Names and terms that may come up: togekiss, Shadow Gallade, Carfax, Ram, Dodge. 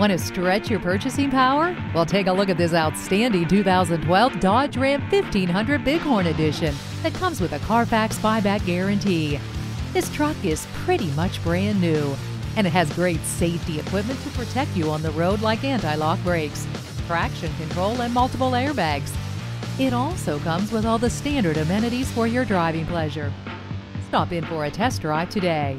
Want to stretch your purchasing power? Well, take a look at this outstanding 2012 Dodge Ram 1500 Bighorn Edition that comes with a Carfax buyback guarantee. This truck is pretty much brand new, and it has great safety equipment to protect you on the road, like anti-lock brakes, traction control, and multiple airbags. It also comes with all the standard amenities for your driving pleasure. Stop in for a test drive today.